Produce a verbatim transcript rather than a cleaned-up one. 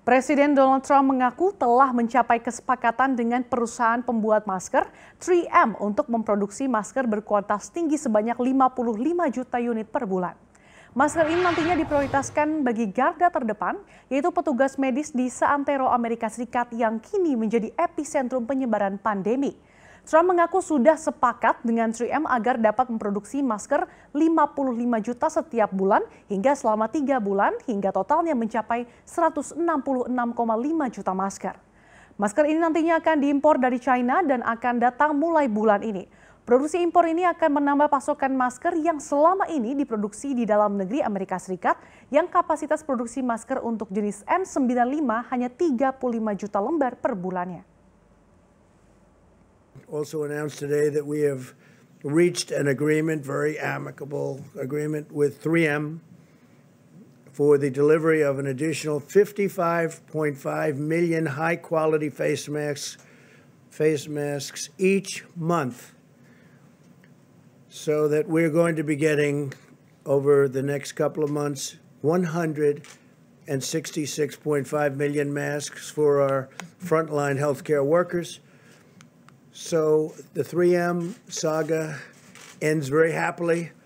Presiden Donald Trump mengaku telah mencapai kesepakatan dengan perusahaan pembuat masker three M untuk memproduksi masker berkualitas tinggi sebanyak lima puluh lima juta unit per bulan. Masker ini nantinya diprioritaskan bagi garda terdepan, yaitu petugas medis di seantero Amerika Serikat yang kini menjadi epicentrum penyebaran pandemi. Trump mengaku sudah sepakat dengan three M agar dapat memproduksi masker lima puluh lima juta setiap bulan hingga selama tiga bulan hingga totalnya mencapai seratus enam puluh enam koma lima juta masker. Masker ini nantinya akan diimpor dari China dan akan datang mulai bulan ini. Produksi impor ini akan menambah pasokan masker yang selama ini diproduksi di dalam negeri Amerika Serikat yang kapasitas produksi masker untuk jenis N sembilan lima hanya tiga puluh lima juta lembar per bulannya. Also announced today that we have reached an agreement, very amicable agreement with three M for the delivery of an additional fifty-five point five million high-quality face masks, face masks each month, so that we're going to be getting, over the next couple of months, one hundred sixty-six point five million masks for our frontline healthcare workers. So the three M saga ends very happily.